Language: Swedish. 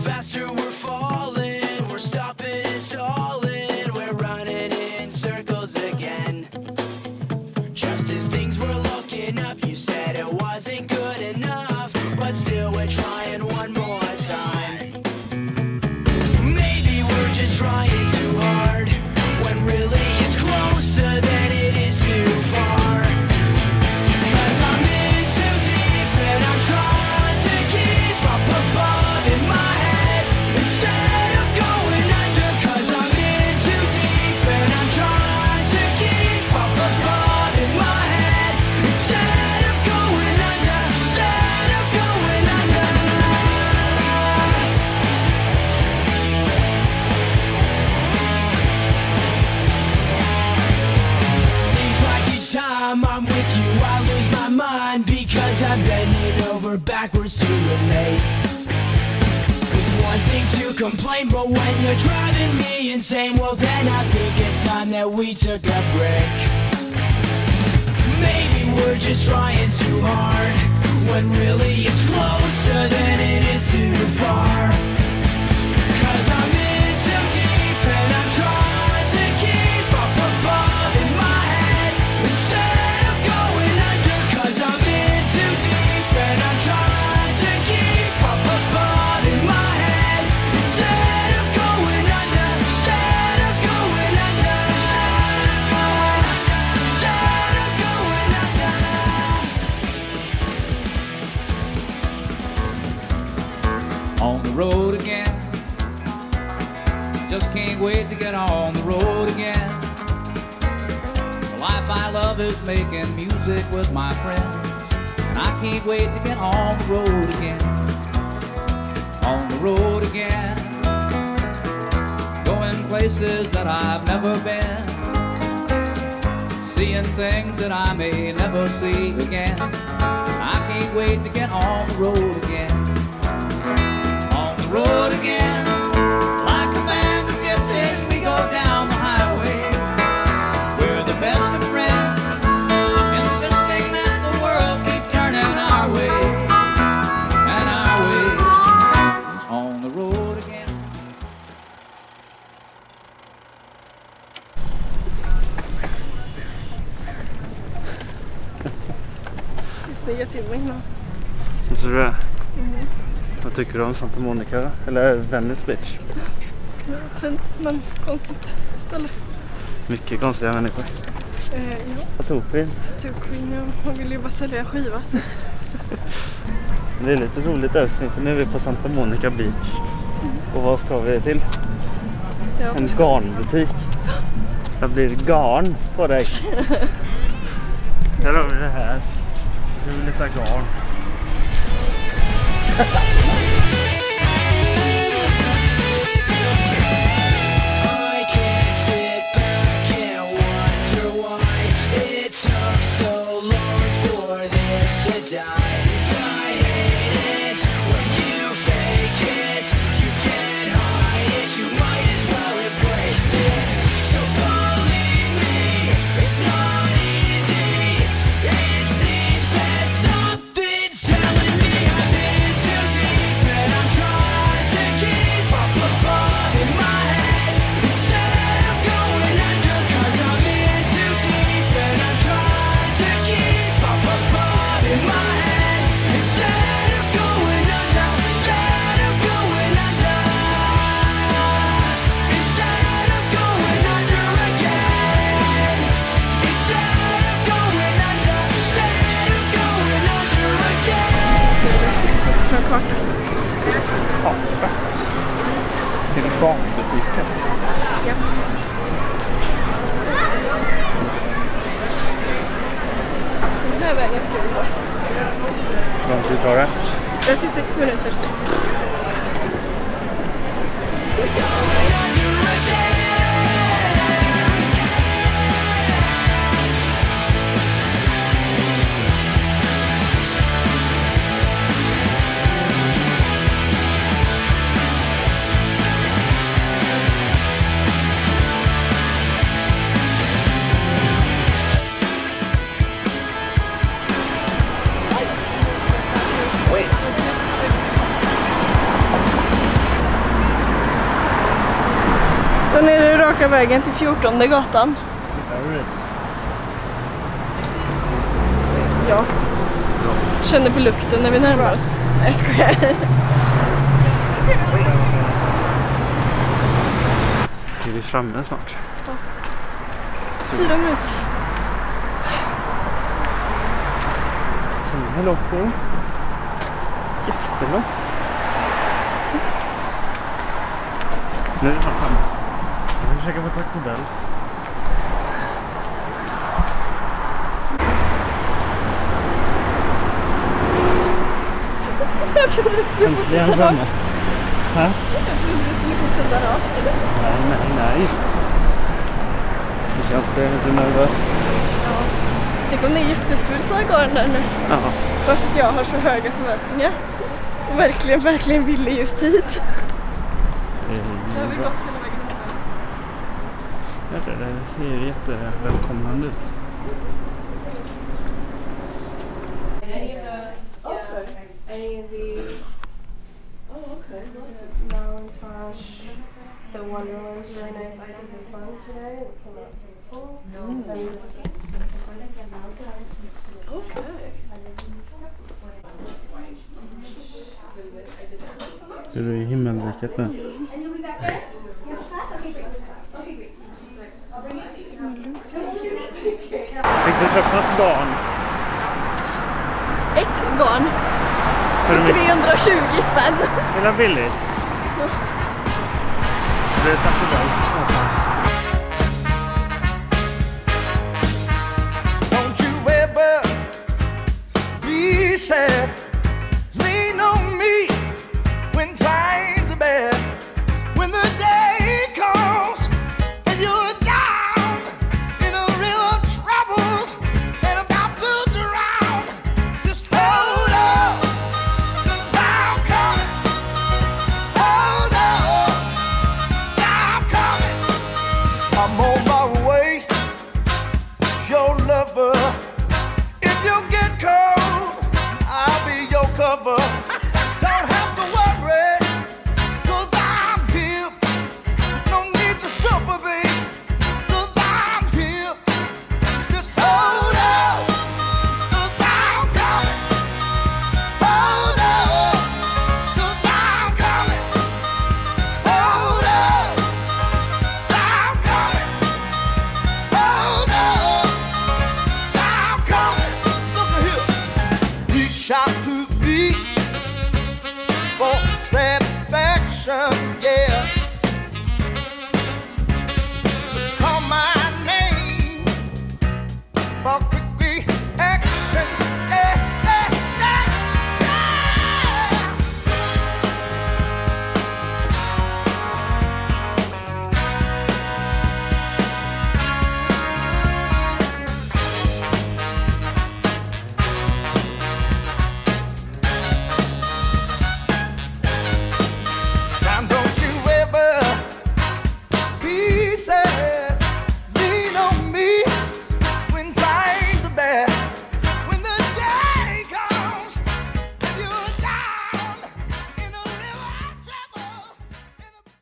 faster we're falling, we're stopping and stalling, we're running in circles again. Just as things were looking up, you said it wasn't good enough, but still we're trying one more time. Maybe we're just trying too hard, when really it's closer than it is too far. I'm with you, I lose my mind, because I'm bending over backwards to relate. It's one thing to complain, but when you're driving me insane, well then I think it's time that we took a break. Maybe we're just trying too hard, when really it's closer than it is too far. 'Cause I'm in too deep and I'm trying to keep up above in my head instead. On the road again, just can't wait to get on the road again. The life I love is making music with my friends, and I can't wait to get on the road again. On the road again, going places that I've never been, seeing things that I may never see again. I can't wait to get on the road again. Road again, like a band of gypsies, we go down the highway. We're the best of friends, insisting that the world keep turning our way, and our way. On the road again. Sista timmen. Så tror jag. Vad tycker du om Santa Monica? Eller Venice Beach? Fint, men konstigt ställe. Mycket konstiga människor. Ja. Tokfint. Tokfint, ja. Man vill ju bara sälja skiva. Det är lite roligt älskling, för nu är vi på Santa Monica Beach. Mm. Och vad ska vi till? Ja. En garnbutik. Det blir garn på dig. Här har vi det här. Nu vill vi lite garn. I can't sit back and wonder why it took so long for this to die. I hate it when you fake it. You can't hide it, you might as well embrace it. So believe me, it's not easy. It seems that something's telling me I've been barnbutiken. Ja. Den här vägen ska vi gå. Hur lång tid tar det? 36 minuter. raka vägen till 14:e gatan. Ja. Känner på lukten när vi närmar oss. Jag skojar. Är vi framme snart? Ja. 4 minuter. Sen är loppet. Jättelångt. Nu är det framme. Jag vill käka på Taco Bell. Jag trodde du skulle fortsätta rakt. Hä? Jag trodde du skulle fortsätta rakt. Nej. Det känns det lite nervöst. Ja. Tänk om det är jättefullt när jag går där nu. Ja. Varför att jag har så höga förväntningar. Och verkligen ville just hit. Så har vi gått hela vägen här. Jag tror det ser jättevälkomnande ut. Avis. Oh, okay. Malintosh. The one room is really nice. I did this one today. It came out beautiful. Okay. Är du i himmelriket nu? Fick du träffa ett barn? Ett barn? För 320 spänn. Det är billigt. Ja. Det är Taco Bell någonstans. Don't you ever be sad. Lean on me when times are bad. When the day comes and you're down in a real trouble and about to drown, just hold up. I'm on my way, your lover. If you get cold, I'll be your cover.